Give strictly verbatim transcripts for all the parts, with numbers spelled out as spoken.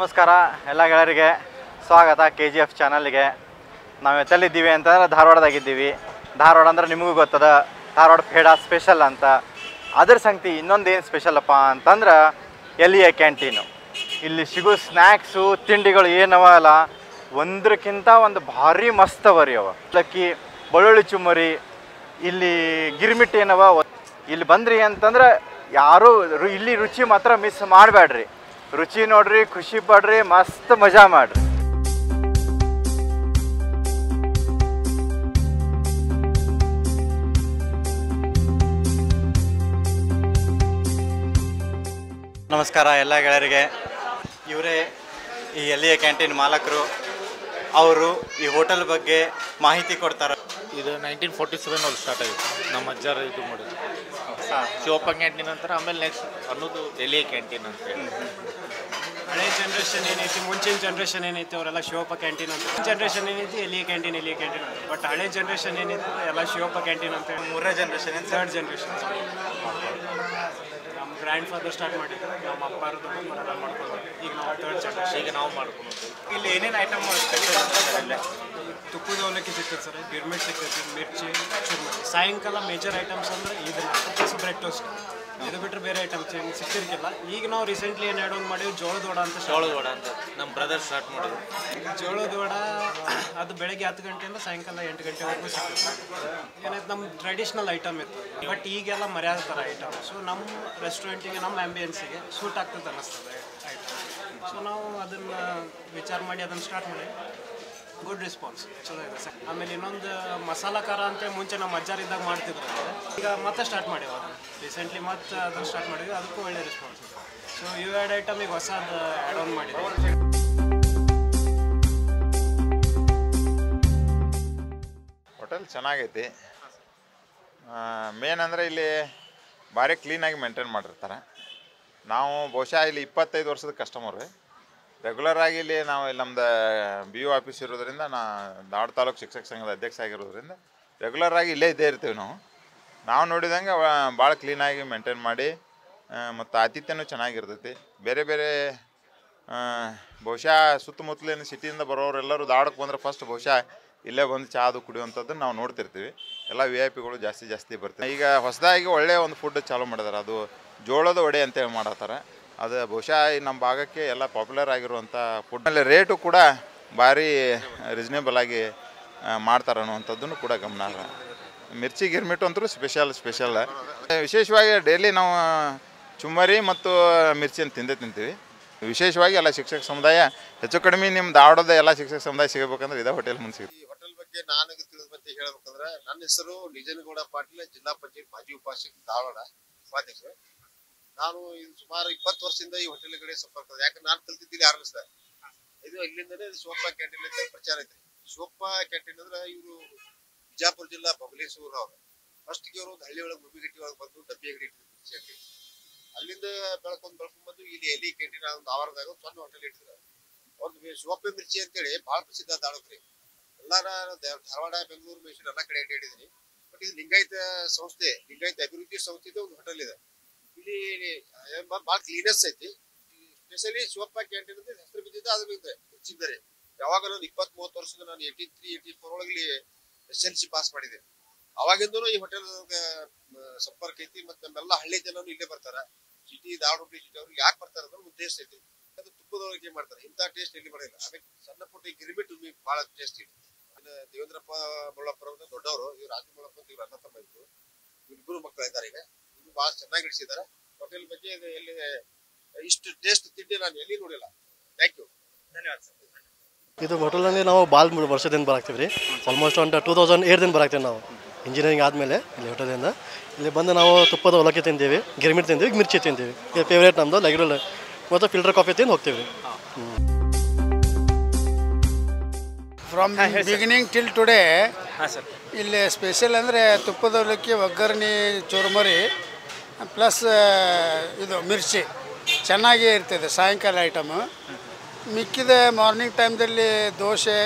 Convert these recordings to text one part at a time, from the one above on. नमस्कार एल्ल स्वागत के जी एफ चानलगे नावेल्लिद्दीवि अंतंद्रे धारवाडदागिद्दीवि धारवाड अंद्रे निमगू गोत्तद धारवाड पेड़ा स्पेषल अंत अदर संगति इन्नोंदु एनु स्पेषलप्प अंतंद्रे एलिय क्यांटीन इल्लि सिगो स्न्याक्सु तिंडिगळु एनवल्ल ಒಂದಕ್ಕಿಂತ ಒಂದು ಭಾರಿ ಮಸ್ತ್ ಅವರಿ ಅವ ಲಕ್ಕಿ ಬಳ್ಳುಳ್ಳಿ ಚುಮ್ಮರಿ ಇಲ್ಲಿ ಗಿರ್ಮಿಟ್ಟಿ ಏನವ ಇಲ್ಲಿ ಬಂದ್ರಿ ಅಂತಂದ್ರೆ ಯಾರು ಇಲ್ಲಿ ರುಚಿ ಮಾತ್ರ ಮಿಸ್ ಮಾಡಬೇಡ್ರಿ ರುಚಿ ನೋಡ್ರಿ ಖುಷಿ ಪಡ್ರಿ ಮಸ್ತ್ ಮಜಾ ಮಾಡ್ರಿ ನಮಸ್ಕಾರ ಎಲ್ಲ ಗೆಳೆಯರಿಗೆ ಇವರೇ ಈ ಎಲ್ಲಿಯ ಕ್ಯಾಂಟೀನ್ ಮಾಲಕರು ಅವರು ಈ ಹೋಟೆಲ್ ಬಗ್ಗೆ ಮಾಹಿತಿ ಕೊಡ್ತಾರೆ ಇದು ನೈನ್ಟೀನ್ ಫೋರ್ಟಿ ಸೆವೆನ್ ಅಲ್ಲಿ ಸ್ಟಾರ್ಟ್ ಆಯಿತು ನಮ್ಮ ಅಜ್ಜರ ಇದು ಮಾಡಿದ್ರು ಶಿವಪ್ಪ ಕ್ಯಾಂಟೀನ್ ಅಂತಾರೆ ಆಮೇಲೆ ನೆಕ್ಸ್ಟ್ ಅನ್ನೋದು ಎಲ್ಲಿಯ ಕ್ಯಾಂಟೀನ್ ಅಂತ ಹೇಳಿ ಹಳೆ ಜನರೇಷನ್ ಏನೈತಿ ಮುಂಚಿನ ಜನರೇಷನ್ ಏನೈತಿ ಅವರೆಲ್ಲ ಶಿವಪ್ಪ ಕ್ಯಾಂಟೀನ್ ಅಂತ ಜನರೇಷನ್ ಏನೈತಿ ಎಲ್ಲಿಯ ಕ್ಯಾಂಟೀನ್ ಎಲ್ಲಿಯ ಕ್ಯಾಂಟೀನ್ ಬಟ್ ಹಳೆ ಜನರೇಷನ್ ಏನೈತಿ ಎಲ್ಲ ಶಿವಪ್ಪ ಕ್ಯಾಂಟೀನ್ ಅಂತ ಹೇಳಿ ಮೂರನೇ ಜನರೇಷನ್ ಏನು ಥರ್ಡ್ ಜನರೇಷನ್ ನಮ್ಮ ಗ್ರ್ಯಾಂಡ್ ಫಾದರ್ ಸ್ಟಾರ್ಟ್ ಮಾಡಿದ್ರು ನಮ್ಮ ಅಪ್ಪರದು ಎಲ್ಲ ಮಾಡ್ಕೊಂಡು ಈಗ ನಾವು ಥರ್ಡ್ ಜನರೇಷನ್ ಈಗ ನಾವು ಮಾಡ್ಕೊಳ್ತೀವಿ ಇಲ್ಲಿ ಏನೇನು ಐಟಮ್ ಮಾಡ್ತೀವಿ ತುಪ್ಪದ ಅವಲಕ್ಕಿ ಸಿಗ್ತದೆ ಸರ್ ಗಿರ್ಮಿಟ್ ಸಿಗ್ತೈತಿ ಮಿರ್ಚಿ ಚುರುಮುರಿ ಸಾಯಂಕಾಲ ಮೇಜರ್ ಐಟಮ್ಸ್ ಅಂದರೆ ಇದು ಬ್ರೆಡ್ ಟೋಸ್ಟ್ ಇದು ಬಿಟ್ಟರೆ ಬೇರೆ ಐಟಮ್ಸ್ ಏನು ಸಿಕ್ಕಿರ್ಕಿಲ್ಲ ಈಗ ನಾವು ರೀಸೆಂಟ್ಲಿ ಏನು ಆ್ಯಡ್ ಒಂದು ಮಾಡಿವಿ ಜೋಳದ ವಡ ಅಂತ ಜೋಳದ ವಡ ಅಂತ ನಮ್ಮ ಬ್ರದರ್ ಸ್ಟಾರ್ಟ್ ಮಾಡಿದ್ರು ಜೋಳದ ವಡ ಅದು ಬೆಳಗ್ಗೆ ಹತ್ತು ಗಂಟೆಯಿಂದ ಸಾಯಂಕಾಲ ಎಂಟು ಗಂಟೆವರೆಗೂ ಸಿಗ್ತದೆ ಏನಾಯ್ತು ನಮ್ಮ ಟ್ರೆಡಿಷ್ನಲ್ ಐಟಮ್ ಇತ್ತು ಬಟ್ ಈಗೆಲ್ಲ ಮರ್ಯಾದೆ ಥರ ಐಟಮ್ ಸೊ ನಮ್ಮ ರೆಸ್ಟೋರೆಂಟಿಗೆ ನಮ್ಮ ಆ್ಯಂಬಿಯನ್ಸಿಗೆ ಸೂಟ್ ಆಗ್ತದೆ ಅನ್ನಿಸ್ತದೆ ಐಟಮ್ ಸೊ ನಾವು ಅದನ್ನು ವಿಚಾರ ಮಾಡಿ ಅದನ್ನು ಸ್ಟಾರ್ಟ್ ಮಾಡಿ ಗುಡ್ ರೆಸ್ಪಾನ್ಸ್ ಚಲೋ ಇದೆ ಸರ್ ಆಮೇಲೆ ಇನ್ನೊಂದು ಮಸಾಲಾ ಖಾರ ಅಂತ ಮುಂಚೆ ನಮ್ಮ ಅಜ್ಜಾರಿದ್ದಾಗ ಮಾಡ್ತಿದ್ರು ಈಗ ಮತ್ತೆ ಸ್ಟಾರ್ಟ್ ಮಾಡಿವಿ ಅದು ರೀಸೆಂಟ್ಲಿ ಮತ್ತೆ ಅದನ್ನು ಸ್ಟಾರ್ಟ್ ಮಾಡಿದ್ವಿ ಅದಕ್ಕೂ ಒಳ್ಳೆ ರೆಸ್ಪಾನ್ಸ್ ಸೊ ಇವು ಎರಡು ಐಟಮ್ ಈಗ ಹೊಸದು ಆ್ಯಡ್ ಆನ್ ಮಾಡಿದ್ವಿ ಹೋಟೆಲ್ ಚೆನ್ನಾಗೈತಿ ಮೇನ್ ಅಂದರೆ ಇಲ್ಲಿ ಭಾರಿ ಕ್ಲೀನಾಗಿ ಮೇಂಟೈನ್ ಮಾಡಿರ್ತಾರೆ ನಾವು ಬಹುಶಃ ಇಲ್ಲಿ ಇಪ್ಪತ್ತೈದು ವರ್ಷದ ಕಸ್ಟಮರ್ ರೀ ರೆಗ್ಯುಲರ್ ಆಗಿ ಇಲ್ಲಿ ನಾವು ಇಲ್ಲಿ ನಮ್ಮದು ಬಿ ಯು ಆಫೀಸ್ ಇರೋದ್ರಿಂದ ನಾ ಧಾರವಾಡ ತಾಲೂಕು ಶಿಕ್ಷಕ ಸಂಘದ ಅಧ್ಯಕ್ಷ ಆಗಿರೋದ್ರಿಂದ ರೆಗ್ಯುಲರ್ ಆಗಿ ಇಲ್ಲೇ ಇದ್ದೇ ಇರ್ತೀವಿ ನಾವು ನಾವು ನೋಡಿದಂಗೆ ಭಾಳ ಕ್ಲೀನಾಗಿ ಮೇಂಟೈನ್ ಮಾಡಿ ಮತ್ತು ಆತಿಥ್ಯನೂ ಚೆನ್ನಾಗಿರ್ತೈತಿ ಬೇರೆ ಬೇರೆ ಬಹುಶಃ ಸುತ್ತಮುತ್ತಲಿನ ಸಿಟಿಯಿಂದ ಬರೋರೆಲ್ಲರೂ ಧಾರವಾಡಕ್ಕೆ ಬಂದರೆ ಫಸ್ಟ್ ಬಹುಶಃ ಇಲ್ಲೇ ಬಂದು ಚಹಾದು ಕುಡಿಯುವಂಥದ್ದನ್ನು ನಾವು ನೋಡ್ತಿರ್ತೀವಿ ಎಲ್ಲ ವಿ ಐ ಪಿಗಳು ಜಾಸ್ತಿ ಜಾಸ್ತಿ ಬರ್ತಾರೆ ಈಗ ಹೊಸದಾಗಿ ಒಳ್ಳೆಯ ಒಂದು ಫುಡ್ ಚಾಲೂ ಮಾಡಿದಾರೆ ಅದು ಜೋಳದ ವಡೆ ಅಂತೇಳಿ ಮಾಡತ್ತಾರೆ ಅದು ಬಹುಶಃ ನಮ್ಮ ಭಾಗಕ್ಕೆ ಎಲ್ಲ ಪಾಪ್ಯುಲರ್ ಆಗಿರುವಂಥ ಫುಡ್ನಲ್ಲಿ ರೇಟು ಕೂಡ ಭಾರಿ ರೀಸ್ನೇಬಲ್ ಆಗಿ ಮಾಡ್ತಾರೆ ಅನ್ನುವಂಥದ್ದನ್ನು ಕೂಡ ಗಮನಾರ್ಹ ಮಿರ್ಚಿ ಗಿರ್ಮಿಟ್ಟು ಅಂತೂ ಸ್ಪೆಷಲ್ ಸ್ಪೆಷಲ್ ವಿಶೇಷವಾಗಿ ಡೈಲಿ ನಾವು ಚುಮ್ಮರಿ ಮತ್ತು ಮಿರ್ಚಿಯನ್ನು ತಿಂದೇ ತಿಂತೀವಿ ವಿಶೇಷವಾಗಿ ಎಲ್ಲ ಶಿಕ್ಷಕ ಸಮುದಾಯ ಹೆಚ್ಚು ಕಡಿಮೆ ನಿಮ್ಮ ಧಾರವಾಡದ ಎಲ್ಲ ಶಿಕ್ಷಕ ಸಮುದಾಯ ಸಿಗಬೇಕಂದ್ರೆ ಇದೇ ಹೋಟೆಲ್ ಮುಂದೆ ಸಿಗುತ್ತೆ. ಈ ಹೋಟೆಲ್ ಬಗ್ಗೆ ನಾನು ತಿಳಿದ ಬಗ್ಗೆ ಹೇಳಬೇಕಂದ್ರೆ ನನ್ನ ಹೆಸರು ನಿಜನಗೌಡ ಪಾಟೀಲ್, ಜಿಲ್ಲಾ ಪಂಚಾಯತ್ ಮಾಜಿ ಉಪಾಧ್ಯಕ್ಷ, ಧಾರವಾಡ ಉಪಾಧ್ಯಕ್ಷ. ನಾನು ಇದು ಸುಮಾರು ಇಪ್ಪತ್ತು ವರ್ಷದಿಂದ ಈ ಹೋಟೆಲ್ ಕಡೆ ಸಂಪರ್ಕ, ಯಾಕಂದ್ರೆ ನಾನು ಕಲ್ತಿದ್ದೀನಿ ಆರಂಭಿಸಿದೆ ಇದು ಇಲ್ಲಿಂದಲೇ ಶಿವಪ್ಪ ಕ್ಯಾಂಟೀನ್ ಅಂತ ಪ್ರಚಾರ ಐತ್ರಿ. ಶಿವಪ್ಪ ಕ್ಯಾಂಟೀನ್ ಅಂದ್ರೆ ಇವರು ಬಿಜಾಪುರ ಜಿಲ್ಲಾ ಬಬಲೇಶ್ವರ ಅವರು ಫಸ್ಟ್ಗೆ ಅವರು ಒಂದು ಹಳ್ಳಿ ಒಳಗೆ ಗುಬ್ಬಿಗಟ್ಟಿ ಒಳಗೆ ಬಂದು ಡಬ್ಬಿ ಅಂಗಡಿ ಇಟ್ಟಿದ್ರು. ಅಲ್ಲಿಂದ ಬೆಳಕೊಂಡ್ ಬೆಳ್ಕೊಂಡ್ಬಂದು ಇಲ್ಲಿ ಎಲ್ಲಿ ಕ್ಯಾಂಟೀನ್ ಒಂದು ಆವರದಾಗ ಒಂದು ಸಣ್ಣ ಹೋಟೆಲ್ ಇಟ್ಟಿದ್ರು. ಅವ್ರದ್ದು ಶಿವಪ್ಪ ಮಿರ್ಚಿ ಅಂತೇಳಿ ಭಾಳ ಪ್ರಸಿದ್ಧ ದಾಳೋದ್ರಿ. ಎಲ್ಲಾರ ಧಾರವಾಡ, ಬೆಂಗಳೂರು, ಮೈಸೂರು ಎಲ್ಲ ಕಡೆ ಅಡ್ಡಾಡಿದ್ರಿ. ಬಟ್ ಇದು ಲಿಂಗಾಯತ ಸಂಸ್ಥೆ, ಲಿಂಗಾಯತ ಅಭಿವೃದ್ಧಿ ಸಂಸ್ಥೆದು ಒಂದು ಹೋಟೆಲ್ ಇದೆ. ಇಲ್ಲಿ ಭಾಳ ಕ್ಲೀನೆಸ್ ಐತಿ. ಸ್ಪೆಷಲಿ ಶಿವಪ್ಪ ಕ್ಯಾಂಟೀನ್ ಅಂತ ಹೆಸರು ಬಿದ್ದಿದ್ದ ಅದ್ರ ಬಗ್ಗೆ ಹೆಚ್ಚಿದ್ದಾರೆ. ಯಾವಾಗ ನಾನು ಇಪ್ಪತ್ತ್ ಮೂವತ್ತು ವರ್ಷದ ನಾನು ಏಯ್ಟಿ ತ್ರೀ ಏಯ್ಟಿ ಫೋರ್ ಒಳಗೆ ಇಲ್ಲಿ ಎಸ್ ಎಲ್ ಸಿ ಪಾಸ್ ಮಾಡಿದೆ. ಅವಾಗಿಂದೂ ಈ ಹೋಟೆಲ್ ಸಂಪರ್ಕ ಐತಿ. ಮತ್ತೆ ನಮ್ಮೆಲ್ಲ ಹಳ್ಳಿ ಜನನು ಇಲ್ಲೇ ಬರ್ತಾರೆ. ಸಿಟಿ, ಧಾರವಾಡ, ಹುಬ್ಳಿ ಸಿಟಿ ಅವ್ರಿಗೆ ಯಾಕೆ ಬರ್ತಾರೆ ಅಂದ್ರೆ ಒಂದು ಟೇಸ್ಟ್ ಐತಿ. ಅದು ತುಪ್ಪದೊಳಗೆ ಏನು ಮಾಡ್ತಾರೆ, ಇಂಥ ಟೇಸ್ಟ್ ಎಲ್ಲಿ ಮಾಡಿಲ್ಲ. ಆಮೇಲೆ ಸಣ್ಣ ಪುಟ್ಟ ಗಿರ್ಮಿಟ್ಟು ಭಾಳ ಟೇಸ್ಟ್ ಇತ್ತು. ದೇವೇಂದ್ರಪ್ಪ ಮುಳ್ಳಪ್ಪರ ದೊಡ್ಡವರು, ಇವ್ರು ರಾಜು ಮುಳ್ಳಪ್ಪ ಅಂತ ಇವ್ರು ಅಣ್ಣ ತಮ್ಮ ಇದ್ರು. ಇಬ್ಬರು ಮಕ್ಕಳು ಇದ್ದಾರೆ. ಈಗ ಭಾಳ ಚೆನ್ನಾಗಿ ಇಡಿಸಿದ್ದಾರೆ. ಹೋಟೆಲ್ ಬಗ್ಗೆ ಎಲ್ಲಿ ಇಷ್ಟು ಟೇಸ್ಟ್ ತಿಂಡಿ ನಾನು ಎಲ್ಲಿ ನೋಡಿಲ್ಲ. ಥ್ಯಾಂಕ್ ಯು, ಧನ್ಯವಾದ ಸರ್. ಇದು ಹೋಟೆಲಲ್ಲಿ ನಾವು ಭಾಳ ಮೂರು ವರ್ಷದಿಂದ ಬರಾಕ್ತೀವಿ ರೀ. ಆಲ್ಮೋಸ್ಟ್ ಒಂದು ಟೂ ತೌಸಂಡ್ ಏಯ್ಟ್ದಿಂದ ಬರಾಕ್ತೀವಿ ನಾವು ಇಂಜಿನಿಯರಿಂಗ್ ಆದಮೇಲೆ. ಇಲ್ಲಿ ಹೋಟೆಲಿಂದ ಇಲ್ಲಿ ಬಂದು ನಾವು ತುಪ್ಪದ ಅವಲಕ್ಕಿ ತಿಂತೀವಿ, ಗಿರ್ಮಿಟ್ ತಿಂತೀವಿ, ಮಿರ್ಚಿ ತಿಂತೀವಿ. ಇದು ಫೇವ್ರೇಟ್ ನಮ್ಮದು ರೆಗ್ಯುಲರ್. ಮತ್ತು ಫಿಲ್ಟರ್ ಕಾಫಿ ತಿಂದು ಹೋಗ್ತೀವಿ. ಫ್ರಮ್ ಬಿಗಿನಿಂಗ್ ಟಿಲ್ ಟುಡೇ ಇಲ್ಲಿ ಸ್ಪೆಷಲ್ ಅಂದರೆ ತುಪ್ಪದ ಅವಲಕ್ಕಿ, ಒಗ್ಗರಣೆ, ಚುರುಮರಿ ಪ್ಲಸ್ ಇದು ಮಿರ್ಚಿ ಚೆನ್ನಾಗೇ ಇರ್ತದೆ ಸಾಯಂಕಾಲ ಐಟಮು. ಮಿಕ್ಕಿದ ಮಾರ್ನಿಂಗ್ ಟೈಮ್ದಲ್ಲಿ ದೋಸೆ,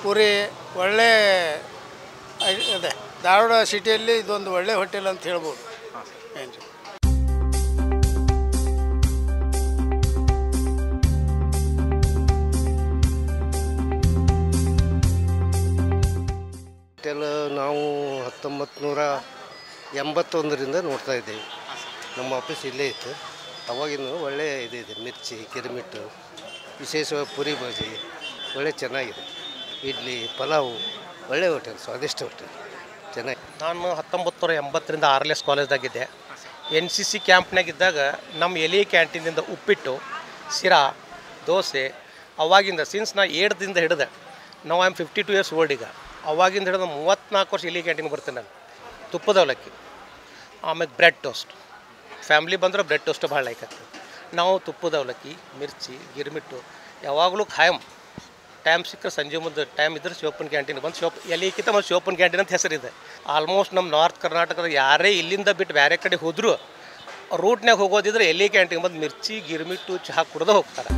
ಪೂರಿ ಒಳ್ಳೆ ಇದೆ. ಧಾರವಾಡ ಸಿಟಿಯಲ್ಲಿ ಇದೊಂದು ಒಳ್ಳೆ ಹೋಟೆಲ್ ಅಂತ ಹೇಳ್ಬೋದು. ಏನು ಹೋಟೆಲ್ ನಾವು ಹತ್ತೊಂಬತ್ತು ನೂರ ಎಂಬತ್ತೊಂದರಿಂದ ನೋಡ್ತಾ ಇದ್ದೀವಿ. ನಮ್ಮ ಆಫೀಸ್ ಇಲ್ಲೇ ಇತ್ತು. ಅವಾಗಿನ ಒಳ್ಳೆಯ ಇದಿದೆ, ಮಿರ್ಚಿ ಕಿರಿಮಿಟ್ಟು, ವಿಶೇಷವಾಗಿ ಪುರಿ ಬಾಜಿ ಒಳ್ಳೆ ಚೆನ್ನಾಗಿದೆ. ಇಡ್ಲಿ ಪಲಾವು ಒಳ್ಳೆ ಹೋಟೆಲ್, ಸ್ವಾದಿಷ್ಟ ಹೋಟೆಲ್, ಚೆನ್ನಾಗಿ. ನಾನು ಹತ್ತೊಂಬತ್ತು ನೂರ ಎಂಬತ್ತರಿಂದ ಆರ್ ಎಲ್ ಎಸ್ ಕಾಲೇಜ್ದಾಗಿದ್ದೆ. ಎನ್ ಸಿ ಸಿ ಕ್ಯಾಂಪ್ನಾಗಿದ್ದಾಗ ನಮ್ಮ ಎಲೆ ಕ್ಯಾಂಟೀನಿಂದ ಉಪ್ಪಿಟ್ಟು, ಸಿರಾ, ದೋಸೆ ಅವಾಗಿಂದ ಸಿನ್ಸ್ ನಾ ಏಡ್ದಿಂದ ಹಿಡಿದೆ. ನಾವು I am fifty two years old. ಈಗ ಅವಾಗಿಂದ ಹಿಡಿದು ಮೂವತ್ತ್ನಾಲ್ಕು ವರ್ಷ ಎಲೆ ಕ್ಯಾಂಟೀನ್ಗೆ ಬರ್ತೇನೆ ನಾನು. ತುಪ್ಪದ ಅವಲಕ್ಕಿ, ಆಮೇಲೆ ಬ್ರೆಡ್ ಟೋಸ್ಟ್, ಫ್ಯಾಮ್ಲಿ ಬಂದರೆ ಬ್ರೆಡ್ ಟೋಸ್ಟು ಭಾಳ ಲೈಕ್ ಆಗ್ತದೆ. ನಾವು ತುಪ್ಪದ ಅವಲಕ್ಕಿ, ಮಿರ್ಚಿ, ಗಿರ್ಮಿಟ್ಟು ಯಾವಾಗಲೂ ಖಾಯಂ. ಟೈಮ್ ಸಿಕ್ಕರೆ ಸಂಜೆ ಮುಂದೆ ಟೈಮ್ ಇದ್ದರೆ ಶಿವಪ್ಪನ ಕ್ಯಾಂಟೀನ್ಗೆ ಬಂದು ಶಿವಪ್ ಎಲೆಕ್ಕಿಂತ ಮತ್ತು ಶಿವಪ್ಪನ ಕ್ಯಾಂಟೀನ್ ಅಂತ ಹೆಸರಿದೆ. ಆಲ್ಮೋಸ್ಟ್ ನಮ್ಮ ನಾರ್ತ್ ಕರ್ನಾಟಕದ ಯಾರೇ ಇಲ್ಲಿಂದ ಬಿಟ್ಟು ಬೇರೆ ಕಡೆ ಹೋದರೂ ರೂಟ್ನಾಗ ಹೋಗೋದಿದ್ರೆ ಎಲೆ ಕ್ಯಾಂಟೀನ್ಗೆ ಬಂದು ಮಿರ್ಚಿ, ಗಿರ್ಮಿಟ್ಟು, ಚಹಾ ಕುಡ್ದು ಹೋಗ್ತಾರೆ.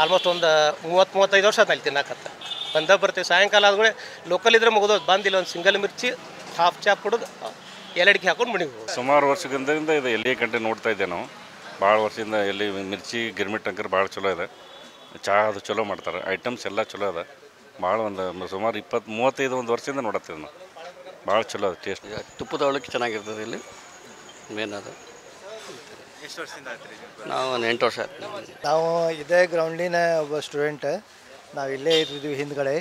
ಆಲ್ಮೋಸ್ಟ್ ಒಂದು ಮೂವತ್ತು ಮೂವತ್ತೈದು ವರ್ಷ ಆಯ್ತು ಅಲ್ಲಿ ತಿನ್ನಕತ್ತ. ಬಂದಾಗ ಬರ್ತೀವಿ, ಸಾಯಂಕಾಲ ಆದ್ಮೇಲೆ ಲೋಕಲ್ ಇದ್ರೆ ಮುಗಿದೋದು. ಬಂದಿಲ್ಲ ಒಂದು ಸಿಂಗಲ್ ಮಿರ್ಚಿ, ಹಾಫ್ ಚಾಪ್ ಕುಡಿದು ಎಲ್ಲಡಿಕೆ ಹಾಕೊಂಡು ಮುಡಿಬೋದು. ಸುಮಾರು ವರ್ಷಗಳಿಂದ ಇದು ಎಲೆ ಕ್ಯಾಂಟೀನ್ ನೋಡ್ತಾ ಇದ್ದೆ ನಾವು. ಭಾಳ ವರ್ಷದಿಂದ ಎಲೆ ಮಿರ್ಚಿ ಗಿರ್ಮಿಟ್ ಅಂಕರ್ ಭಾಳ ಚಲೋ ಇದೆ. ಚಹಾ ಅದು ಚಲೋ ಮಾಡ್ತಾರೆ, ಐಟಮ್ಸ್ ಎಲ್ಲ ಚಲೋ ಇದೆ. ಭಾಳ ಒಂದು ಸುಮಾರು ಇಪ್ಪತ್ತು ಮೂವತ್ತೈದು ಒಂದು ವರ್ಷದಿಂದ ನೋಡತ್ತಿದ್ದೆ ನಾವು. ಭಾಳ ಚಲೋ ಅದು ಟೇಸ್ಟ್. ತುಪ್ಪದ ಅವಲಕ್ಕಿ ಚೆನ್ನಾಗಿರ್ತದೆ ಇಲ್ಲಿ ಮೇನ್ ಅದು. ಎಷ್ಟು ವರ್ಷದಿಂದ ಆಯ್ತು? ನಾವು ಒಂದು ಎಂಟು ವರ್ಷ ಆಯ್ತು. ನಾವು ಇದೇ ಗ್ರೌಂಡಿನ ಒಬ್ಬ ಸ್ಟೂಡೆಂಟ್. ನಾವು ಇಲ್ಲೇ ಇರ್ತಿದ್ವಿ ಹಿಂದ್ಗಡೆ.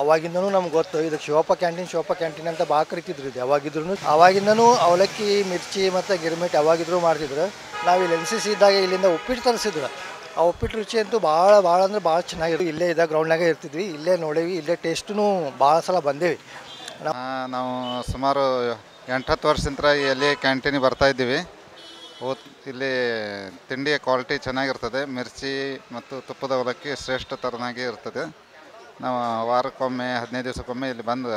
ಅವಾಗಿಂದನೂ ನಮ್ಗೆ ಗೊತ್ತು ಇದಕ್ಕೆ ಶಿವಪ್ಪ ಕ್ಯಾಂಟೀನ್ ಶಿವಪ್ಪ ಕ್ಯಾಂಟೀನ್ ಅಂತ ಭಾಳ ಕರಿತಿದ್ರು. ಇದು ಯಾವಾಗಿದ್ರು ಅವಾಗಿಂದನೂ ಅವಲಕ್ಕಿ, ಮಿರ್ಚಿ ಮತ್ತು ಗಿರ್ಮಿಟ್ ಯಾವಾಗಿದ್ರೂ ಮಾಡ್ತಿದ್ರು. ನಾವು ಇಲ್ಲಿ ಎನ್ ಸಿ ಸಿ ಇದ್ದಾಗ ಇಲ್ಲಿಂದ ಉಪ್ಪಿಟ್ಟು ತರಿಸಿದ್ರು. ಆ ಉಪ್ಪಿಟ್ಟು ರುಚಿ ಅಂತೂ ಭಾಳ ಭಾಳ ಅಂದರೆ ಭಾಳ ಚೆನ್ನಾಗಿರು. ಇಲ್ಲೇ ಇದ್ದ ಗ್ರೌಂಡ್ನಾಗೆ ಇರ್ತಿದ್ವಿ, ಇಲ್ಲೇ ನೋಡೇವಿ, ಇಲ್ಲೇ ಟೇಸ್ಟೂ ಭಾಳ ಸಲ ಬಂದೇವಿ. ನಾವು ಸುಮಾರು ಎಂಟು ಹತ್ತು ವರ್ಷದಿಂದ ಎಲೆ ಕ್ಯಾಂಟೀನಿಗೆ ಬರ್ತಾಯಿದ್ದೀವಿ. ಓದ್ ಇಲ್ಲಿ ತಿಂಡಿಯ ಕ್ವಾಲಿಟಿ ಚೆನ್ನಾಗಿರ್ತದೆ. ಮಿರ್ಚಿ ಮತ್ತು ತುಪ್ಪದ ಅವಲಕ್ಕಿ ಶ್ರೇಷ್ಠ ಥರನಾಗಿ ಇರ್ತದೆ. ನಾವು ವಾರಕ್ಕೊಮ್ಮೆ ಹದಿನೈದು ದಿವಸಕ್ಕೊಮ್ಮೆ ಇಲ್ಲಿ ಬಂದು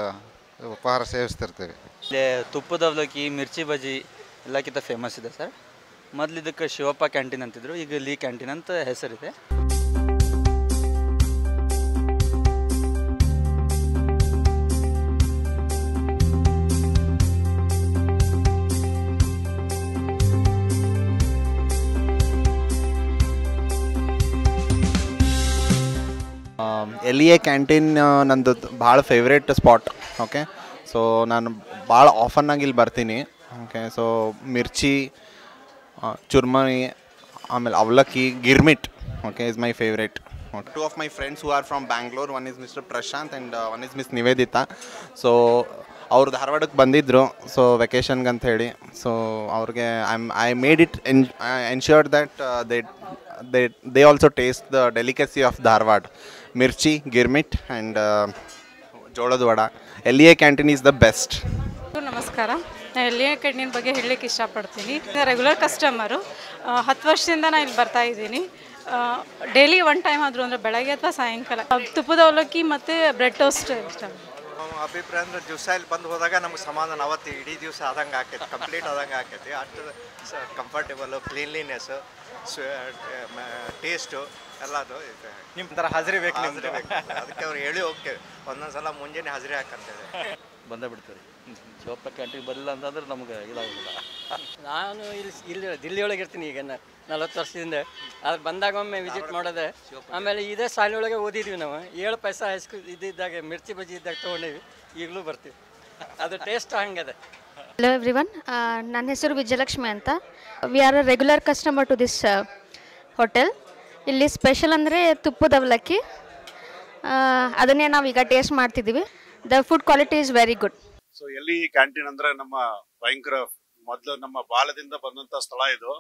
ಉಪಹಾರ ಸೇವಿಸ್ತಿರ್ತೀವಿ. ಇಲ್ಲಿ ತುಪ್ಪದ ಅವಲಕ್ಕಿ, ಮಿರ್ಚಿ ಬಜ್ಜಿ ಎಲ್ಲಕ್ಕಿಂತ ಫೇಮಸ್ ಇದೆ ಸರ್. ಮೊದಲು ಇದಕ್ಕೆ ಶಿವಪ್ಪ ಕ್ಯಾಂಟೀನ್ ಅಂತಿದ್ರು, ಈಗ ಇಲ್ಲಿ ಕ್ಯಾಂಟೀನ್ ಅಂತ ಹೆಸರಿದೆ. ಎಲೆ ಕ್ಯಾಂಟೀನ್ ನಂದು ಭಾಳ ಫೇವ್ರೇಟ್ ಸ್ಪಾಟ್. ಓಕೆ, ಸೊ ನಾನು ಭಾಳ ಆಫನ್ನಾಗಿ ಇಲ್ಲಿ ಬರ್ತೀನಿ. ಓಕೆ, ಸೊ ಮಿರ್ಚಿ, ಚುರ್ಮರಿ, ಆಮೇಲೆ ಅವಲಕ್ಕಿ, girmit okay is my favourite. Two of my friends who are from Bangalore, one is mister Prashant and one is miss Nivedita. So ಅವರು ಧಾರವಾಡಕ್ಕೆ ಬಂದಿದ್ದರು ಸೊ ವೆಕೇಷನ್ಗಂತ ಹೇಳಿ. ಸೊ ಅವ್ರಿಗೆ I am I made it ಎನ್ ensure that they they they also taste the delicacy of Dharwad. Mirchi, girmit and ಜೋಳದ ವಡ. ಎಲೆ canteen is the best. ನಮಸ್ಕಾರ, ನಾನು ಎಲೆ ಕ್ಯಾಂಟೀನ್ ಬಗ್ಗೆ ಹೇಳಲಿಕ್ಕೆ ಇಷ್ಟಪಡ್ತೀನಿ. ರೆಗ್ಯುಲರ್ ಕಸ್ಟಮರು, ಹತ್ತು ವರ್ಷದಿಂದ ನಾನು ಇಲ್ಲಿ ಬರ್ತಾ ಇದ್ದೀನಿ. ಡೈಲಿ ಒನ್ ಟೈಮ್ ಆದರೂ ಅಂದರೆ ಬೆಳಗ್ಗೆ ಅಥವಾ ಸಾಯಂಕಾಲ ತುಪ್ಪದ ಅವಲಕ್ಕಿ ಮತ್ತು ಬ್ರೆಡ್ ಟೋಸ್ಟ್ ಇಷ್ಟ. ಅಭಿಪ್ರಾಯ ಅಂದರೆ ದಿವಸ ಇಲ್ಲಿ ಬಂದು ಹೋದಾಗ ನಮ್ಗೆ ಸಮಾಧಾನ, ಅವತ್ತು ಇಡೀ ದಿವಸ ಆದಂಗೆ ಆಕೈತಿ, ಕಂಪ್ಲೀಟ್ ಆದಂಗೆ ಆಕೈತಿ. ಅಷ್ಟು ಕಂಫರ್ಟೇಬಲು, ಕ್ಲೀನ್ಲಿನೆಸ್ಸು, ಸ್ವ ಟೇಸ್ಟು ಎಲ್ಲ ಅದು ನಿಮ್ಮ ಥರ ಹಾಜರಿ ಬೇಕು, ಹಾಜರಿ ಬೇಕು. ಅದಕ್ಕೆ ಅವ್ರು ಹೇಳಿ ಹೋಗ್ತೇವೆ. ಒಂದೊಂದು ಸಲ ಮುಂಜಾನೆ ಹಾಜರಿ ಹಾಕಂತೇವೆ, ಬಂದೇ ಬಿಡ್ತೇವೆ. ಶಿವಪ್ಪ ಕ್ಯಾಂಟೀನ್ ಬರಲಿಲ್ಲ ಅಂತಂದ್ರೆ ನಮ್ಗೆ ಇದಾಗಿಲ್ಲ. ನಾನು ಇಲ್ಲಿ ಇಲ್ಲಿ ದಿಲ್ಲಿ ಒಳಗೆ ಇರ್ತೀನಿ ಈಗ ನಲ್ವತ್ತು ವರ್ಷದಿಂದ. ಆದ್ರೆ ಬಂದಾಗ ಒಮ್ಮೆ ವಿಸಿಟ್ ಮಾಡೋದೆ. ಆಮೇಲೆ ಇದೇ ಶಾಲೆಯೊಳಗೆ ಓದಿದ್ವಿ ನಾವು. ಏಳು ಪೈಸಾ ಹೈಸ್ಕೂಲ್ ಇದ್ದಿದ್ದಾಗ ಮಿರ್ಚಿ ಬಜ್ಜಿ ಇದ್ದಾಗ ತೊಗೊಂಡೇವಿ, ಈಗಲೂ ಬರ್ತೀವಿ. ಅದು ಟೇಸ್ಟ್ ಹಂಗದೆ. ಹಲೋ ಎವ್ರಿ ಒನ್, ನನ್ನ ಹೆಸರು ವಿಜಯಲಕ್ಷ್ಮಿ ಅಂತ. We are a regular customer to this hotel. ಇಲ್ಲಿ ಸ್ಪೆಷಲ್ ಅಂದರೆ ತುಪ್ಪದ ಅವಲಕ್ಕಿ, ಅದನ್ನೇ ನಾವೀಗ ಟೇಸ್ಟ್ ಮಾಡ್ತಿದ್ದೀವಿ. The food quality is very good. So ಎಲೆ ಕ್ಯಾಂಟೀನ್ ಅಂದರೆ ನಮ್ಮ ಭಯಂಕರ ಮೊದಲು ನಮ್ಮ ಬಾಲದಿಂದ ಬಂದಂಥ ಸ್ಥಳ ಇದು.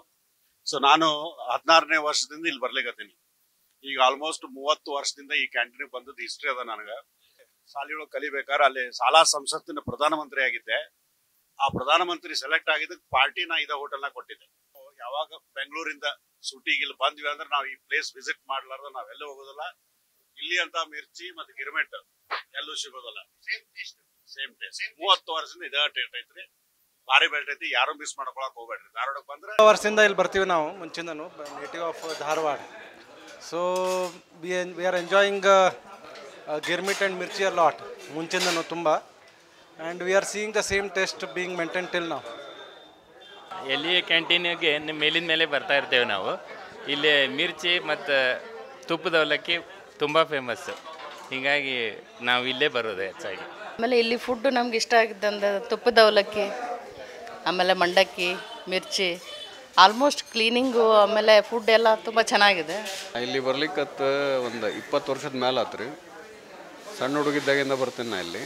ಸೊ ನಾನು ಹದಿನಾರನೇ ವರ್ಷದಿಂದ ಇಲ್ಲಿ ಬರ್ಲಿಕ್ಕತ್ತೀನಿ. ಈಗ ಆಲ್ಮೋಸ್ಟ್ ಮೂವತ್ತು ವರ್ಷದಿಂದ ಈ ಕ್ಯಾಂಟೀನಿಗೆ ಬಂದದ್ದು ಹಿಸ್ಟ್ರಿ ಅದ ನನಗೆ. ಶಾಲೆಗಳು ಕಲಿಬೇಕಾದ್ರೆ ಅಲ್ಲಿ ಶಾಲಾ ಸಂಸತ್ತಿನ ಪ್ರಧಾನಮಂತ್ರಿ ಆಗಿದ್ದೆ. ಆ ಪ್ರಧಾನಮಂತ್ರಿ ಸೆಲೆಕ್ಟ್ ಆಗಿದ್ದಕ್ಕೆ ಪಾರ್ಟಿನ ಇದ ಹೋಟೆಲ್ನ ಕೊಟ್ಟಿದ್ದೆ. ಯಾವಾಗ ಬೆಂಗಳೂರಿಂದ ಸುಟಿಗೆ ಇಲ್ಲಿ ಬಂದ್ವಿ ಅಂದ್ರೆ ನಾವು ಈ ಪ್ಲೇಸ್ ವಿಸಿಟ್ ಮಾಡ್ಲಾರ್ದ ನಾವೆಲ್ಲ ಹೋಗೋದಿಲ್ಲ. ಇಲ್ಲಿ ಅಂತ ಮಿರ್ಚಿ ಮತ್ತು ಗಿರ್ಮಿಟ್ ಎಲ್ಲೂ ಸಿಗೋದಿಲ್ಲ. Same taste. ಮೂವತ್ತು ವರ್ಷದಿಂದ ಇದೇ ಟೇಸ್ಟ್ ಐತ್ರಿ, ಭಾರಿ ಬೆಲ್ಟ್ ಐತಿ. ಯಾರು ಮಿಸ್ ಮಾಡ್ಕೊಳಕ್ ಹೋಗ್ಬೇಡ್ರಿ. ಧಾರವಾಡಕ್ಕೆ ಬಂದ್ರೆ ವರ್ಷದಿಂದ ಇಲ್ಲಿ ಬರ್ತೀವಿ ನಾವು. ಮುಂಚಿಂದನು native of Dharwad. So we we are enjoying girmit and mirchi a lot ಮುಂಚಿಂದನು ತುಂಬ. And we are seeing the same taste being maintain till ನಾವು. ಎಲೆ ಕ್ಯಾಂಟೀನಿಗೆ ನಿಮ್ಮ ಮೇಲಿನ ಮೇಲೆ ಬರ್ತಾ ಇರ್ತೇವೆ ನಾವು. इल्ले मिर्ची मत्ते तुप्पद अवलक्की तुम्बा फेमस हिंगागि नावु इल्ले बरोदे हेच्चागि आमेले इल्ली फुड नमगे इष्ट आगिद्दंद्रे तुप्पद अवलक्की आमेले मंडक्की मिर्ची ಆಲ್ಮೋಸ್ಟ್ ಕ್ಲೀನಿಂಗು ಆಮೇಲೆ ಫುಡ್ ಎಲ್ಲ ತುಂಬ ಚೆನ್ನಾಗಿದೆ ಇಲ್ಲಿ ಬರಲಿಕ್ಕೆ ಒಂದು ಇಪ್ಪತ್ತು ವರ್ಷದ ಮೇಲೆ ಆಯ್ತು ರೀ ಸಣ್ಣ ಹುಡುಗಿದ್ದಾಗಿಂದ ಬರ್ತೀನಿ ನಾನು ಇಲ್ಲಿ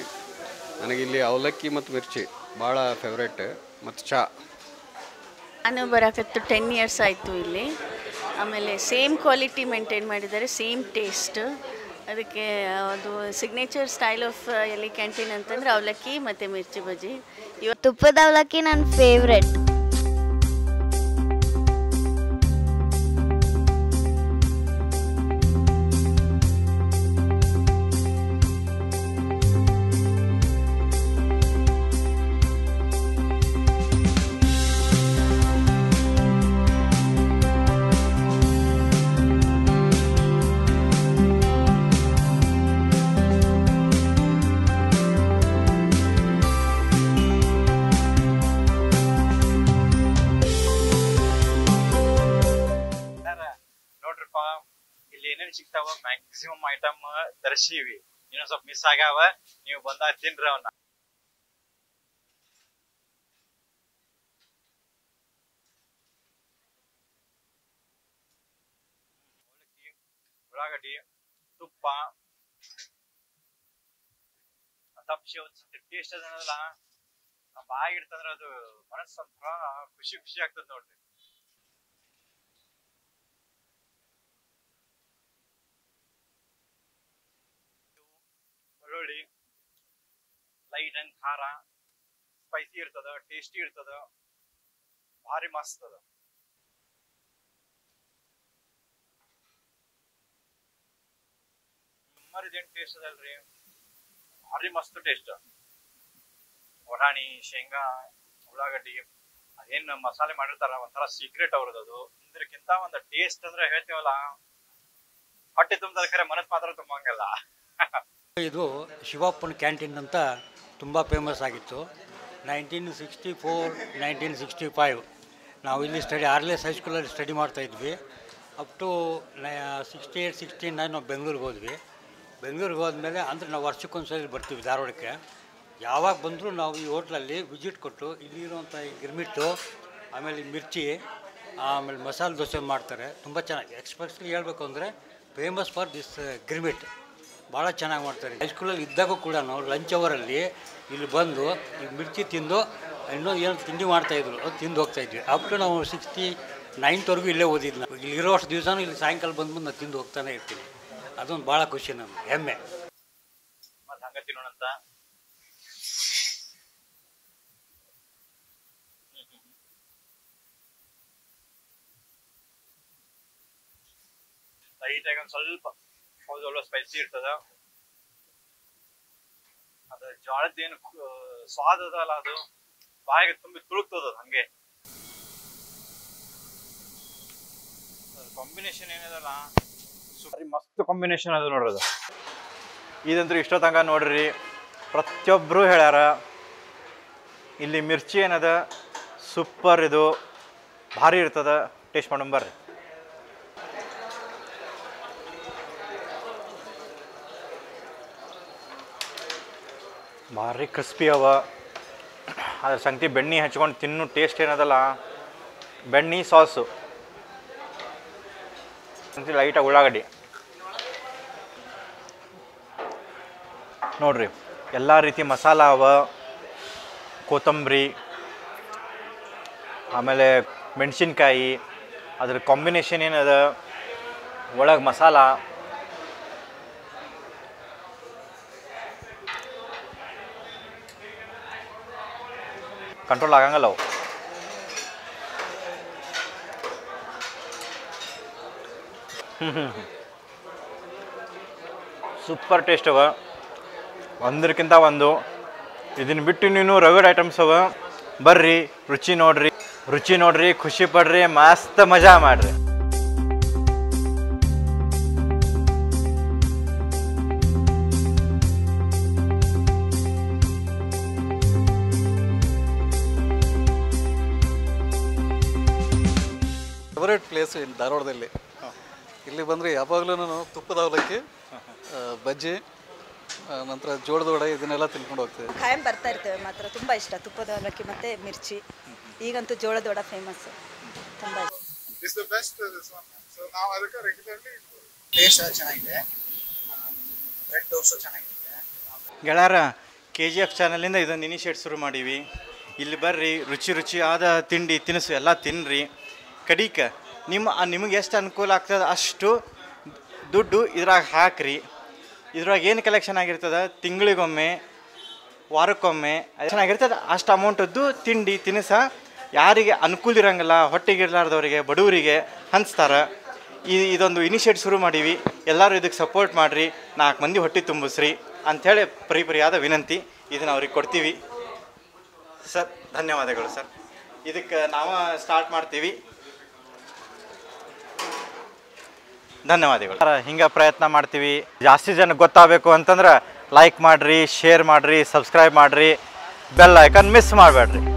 ನನಗೆ ಇಲ್ಲಿ ಅವಲಕ್ಕಿ ಮತ್ತು ಮಿರ್ಚಿ ಭಾಳ ಫೇವರೇಟ್ ಮತ್ತು ಚಾ ನಾನು ಬರಕತ್ತು ಟೆನ್ ಇಯರ್ಸ್ ಆಯಿತು ಇಲ್ಲಿ ಆಮೇಲೆ ಸೇಮ್ ಕ್ವಾಲಿಟಿ ಮೇಂಟೈನ್ ಮಾಡಿದ್ದಾರೆ ಸೇಮ್ ಟೇಸ್ಟ್ ಅದಕ್ಕೆ ಅದು ಸಿಗ್ನೇಚರ್ ಸ್ಟೈಲ್ ಆಫ್ ಎಲ್ಲಿ ಕ್ಯಾಂಟೀನ್ ಅಂತಂದರೆ ಅವಲಕ್ಕಿ ಮತ್ತು ಮಿರ್ಚಿ ಬಜ್ಜಿ ಇವತ್ತು ತುಪ್ಪದ ಅವಲಕ್ಕಿ ನನ್ನ ಫೇವರೇಟ್ मैक्सिमम आइटम दर्शीवी इन सब मिस आगव नहीं बंद तीन उलगड्डी तुप तपे टेस्ट आगिड़े अब मनस खुशी खुशी आगद नोड्री लाइट एंड खार स्पाइसी टेस्टी भारी मस्त टेस्ट अदल्री भारी मस्त टेस्ट वडाणी शेंगा उळागड्डी अदेन मसाले माडिर्तार सीक्रेट अवरदु इंद्रक्किंत ओंद टेस्ट अंद्रे हेळ्तीवल्ल हट्टे तुंबद खरे मनस्सु मात्र तुम्बंगल्ल ಇದು ಶಿವಪ್ಪನ ಕ್ಯಾಂಟೀನ್ ಅಂತ ತುಂಬ ಫೇಮಸ್ ಆಗಿತ್ತು nineteen sixty four nineteen sixty five ನಾವು ಇಲ್ಲಿ ಸ್ಟಡಿ ಆರ್ಲೆಸ್ ಹೈಸ್ಕೂಲಲ್ಲಿ ಸ್ಟಡಿ ಮಾಡ್ತಾಯಿದ್ವಿ up to sixty eight sixty nine ನಾವು ಬೆಂಗಳೂರಿಗೆ ಹೋದ್ವಿ ಬೆಂಗಳೂರಿಗೆ ಹೋದ್ಮೇಲೆ ಅಂದರೆ ನಾವು ವರ್ಷಕ್ಕೊಂದ್ಸರಿ ಬರ್ತೀವಿ ಧಾರವಾಡಕ್ಕೆ ಯಾವಾಗ ಬಂದರೂ ನಾವು ಈ ಹೋಟ್ಲಲ್ಲಿ ವಿಸಿಟ್ ಕೊಟ್ಟು ಇಲ್ಲಿರುವಂಥ ಈ ಗಿರ್ಮಿಟ್ಟು ಆಮೇಲೆ ಮಿರ್ಚಿ ಆಮೇಲೆ ಮಸಾಲೆ ದೋಸೆ ಮಾಡ್ತಾರೆ ತುಂಬ ಚೆನ್ನಾಗಿ ಎಕ್ಸ್ಪೆಷಲಿ ಹೇಳಬೇಕು ಅಂದರೆ ಫೇಮಸ್ ಫಾರ್ ದಿಸ್ ಗಿರ್ಮಿಟ್ ಭಾಳ ಚೆನ್ನಾಗಿ ಮಾಡ್ತಾರೆ ಹೈಸ್ಕೂಲಲ್ಲಿ ಇದ್ದಾಗೂ ಕೂಡ ನಾವು ಲಂಚ್ ಅವರಲ್ಲಿ ಇಲ್ಲಿ ಬಂದು ಈ ಮಿರ್ಚಿ ತಿಂದು ಇನ್ನೂ ಏನು ತಿಂಡಿ ಮಾಡ್ತಾಯಿದ್ರು ಅದು ತಿಂದು ಹೋಗ್ತಾಯಿದ್ವಿ ಆಫ್ಟರ್ ನಾವು ಸಿಕ್ಸ್ಟಿ ನೈನ್ತ್ವರೆಗೂ ಇಲ್ಲೇ ಓದಿದ್ದು ನಾವು ಇಲ್ಲಿ ಇರೋ ಅಷ್ಟು ದಿವಸನೂ ಇಲ್ಲಿ ಸಾಯಂಕಾಲ ಬಂದ್ಬಿಟ್ಟು ನಾವು ತಿಂದು ಹೋಗ್ತಾನೆ ಇರ್ತೀವಿ ಅದೊಂದು ಭಾಳ ಖುಷಿ ನಮ್ಗೆ ಹೆಮ್ಮೆ ಮತ್ತು ಹಂಗೆ ತಿನ್ನೋಣಂತ ಲೈಟಾಗಿ ಒಂದು ಸ್ವಲ್ಪ ಹೌದು ಸ್ಪೈಸಿ ಇರ್ತದ ಅದು ಜೋಳದ್ದೇನು ಸ್ವಾದ ಅದಲ್ಲ ಅದು ಬಾಯಿಗೆ ತುಂಬಿ ತುಳುಕ್ತದ ಹಂಗೆ ಕಾಂಬಿನೇಷನ್ ಏನದಲ್ಲ ಸೂಪರ್ ಮಸ್ತ್ ಕಾಂಬಿನೇಷನ್ ಅದು ನೋಡ್ರಿ ಇದಂತೂ ಇಷ್ಟೋ ತನಕ ನೋಡ್ರಿ ಪ್ರತಿಯೊಬ್ಬರು ಹೇಳ್ಯಾರ ಇಲ್ಲಿ ಮಿರ್ಚಿ ಏನದ ಸೂಪರ್ ಇದು ಭಾರಿ ಇರ್ತದ ಟೇಸ್ಟ್ ಮಾಡೋಣ ಬರ್ರಿ ಭಾರಿ ಕ್ರಿಸ್ಪಿ ಅವ ಅದ್ರ ಸಂಗತಿ ಬೆಣ್ಣೆ ಹಚ್ಕೊಂಡು ತಿನ್ನು ಟೇಸ್ಟ್ ಏನದಲ್ಲ ಬೆಣ್ಣೆ ಸಾಸು ಲೈಟಾಗಿ ಉಳ್ಳಾಗಡ್ಡಿ ನೋಡ್ರಿ ಎಲ್ಲ ರೀತಿ ಮಸಾಲ ಅವ ಕೊತ್ತಂಬರಿ ಆಮೇಲೆ ಮೆಣಸಿನ್ಕಾಯಿ ಅದ್ರ ಕಾಂಬಿನೇಷನ್ ಏನದ ಒಳಗೆ ಮಸಾಲ कंट्रोल आगंगल सूपर टेस्ट अव अंदरकिंत वो इदन बिट्टु नीनु रगड आइटम्स अव बर्री रुचि नोड्री रुचि नोड्री खुशी पड्री मस्त मजा माड्री ಫೇವ್ರೇಟ್ ಪ್ಲೇಸ್ ಇಲ್ಲಿ ಧಾರವಾಡದಲ್ಲಿ. ಇಲ್ಲಿ ಬಂದರೆ ಯಾವಾಗಲೂ ನಾನು ತುಪ್ಪದ ಅವಲಕ್ಕಿ, ಬಜ್ಜಿ, ನಂತರ ಜೋಳದ ವಡೆ ಇದನ್ನೆಲ್ಲ ತಿಳ್ಕೊಂಡು ಹೋಗ್ತೀವಿ. ಖಾಯಂ ಬರ್ತಾ ಇರ್ತೇವೆ. ಮಾತ್ರ ತುಂಬ ಇಷ್ಟ ತುಪ್ಪದ ಅವಲಕ್ಕಿ ಮತ್ತು ಮಿರ್ಚಿ. ಈಗಂತೂ ಜೋಳದ ವಡೆ ಫೇಮಸ್. ತುಂಬ ನಾವು ಅದಕ್ಕೆ ರೆಗ್ಯುಲರ್ಲಿ ಟೇಸ್ಟ್ ಚೆನ್ನಾಗಿದೆ. ಬ್ರೆಡ್ ದೋಸೆ ಚೆನ್ನಾಗಿದೆ. ಗೆಳಾರ ಕೆ ಜಿ ಎಫ್ ಚಾನಲಿಂದ ಇದನ್ನು ಇನಿಷಿಯೇಟ್ ಶುರು ಮಾಡೀವಿ. ಇಲ್ಲಿ ಬರ್ರಿ, ರುಚಿ ರುಚಿಯಾದ ತಿಂಡಿ ತಿನಿಸು ಎಲ್ಲ ತಿನ್ನಿರಿ. ಕಡಿಕ ನಿಮ್ಮ ನಿಮಗೆ ಎಷ್ಟು ಅನುಕೂಲ ಆಗ್ತದೆ ಅಷ್ಟು ದುಡ್ಡು ಇದ್ರಾಗ ಹಾಕಿರಿ. ಇದ್ರಾಗ ಏನು ಕಲೆಕ್ಷನ್ ಆಗಿರ್ತದೆ ತಿಂಗಳಿಗೊಮ್ಮೆ ವಾರಕ್ಕೊಮ್ಮೆ ಚೆನ್ನಾಗಿರ್ತದೆ. ಅಷ್ಟು ಅಮೌಂಟದ್ದು ತಿಂಡಿ ತಿನಿಸ ಯಾರಿಗೆ ಅನುಕೂಲ ಇರೋಂಗಿಲ್ಲ, ಹೊಟ್ಟೆಗೆ ಇರಲಾರ್ದವ್ರಿಗೆ, ಬಡವರಿಗೆ ಹಂಚ್ತಾರೆ. ಈ ಇದೊಂದು ಇನಿಷಿಯೇಟ್ ಶುರು ಮಾಡೀವಿ. ಎಲ್ಲರೂ ಇದಕ್ಕೆ ಸಪೋರ್ಟ್ ಮಾಡಿರಿ, ನಾಲ್ಕು ಮಂದಿ ಹೊಟ್ಟೆ ತುಂಬಿಸ್ರಿ ಅಂಥೇಳಿ ಪರಿಪರಿಯಾದ ವಿನಂತಿ. ಇದನ್ನು ಅವ್ರಿಗೆ ಕೊಡ್ತೀವಿ ಸರ್. ಧನ್ಯವಾದಗಳು ಸರ್. ಇದಕ್ಕೆ ನಾವು ಸ್ಟಾರ್ಟ್ ಮಾಡ್ತೀವಿ. ಧನ್ಯವಾದಗಳು. ಹಿಂಗೆ ಪ್ರಯತ್ನ ಮಾಡ್ತೀವಿ. ಜಾಸ್ತಿ ಜನಕ್ಕೆ ಗೊತ್ತಾಗಬೇಕು ಅಂತಂದ್ರೆ ಲೈಕ್ ಮಾಡಿರಿ, ಶೇರ್ ಮಾಡಿರಿ, ಸಬ್ಸ್ಕ್ರೈಬ್ ಮಾಡಿರಿ, ಬೆಲ್ ಐಕನ್ ಮಿಸ್ ಮಾಡಬೇಡ್ರಿ.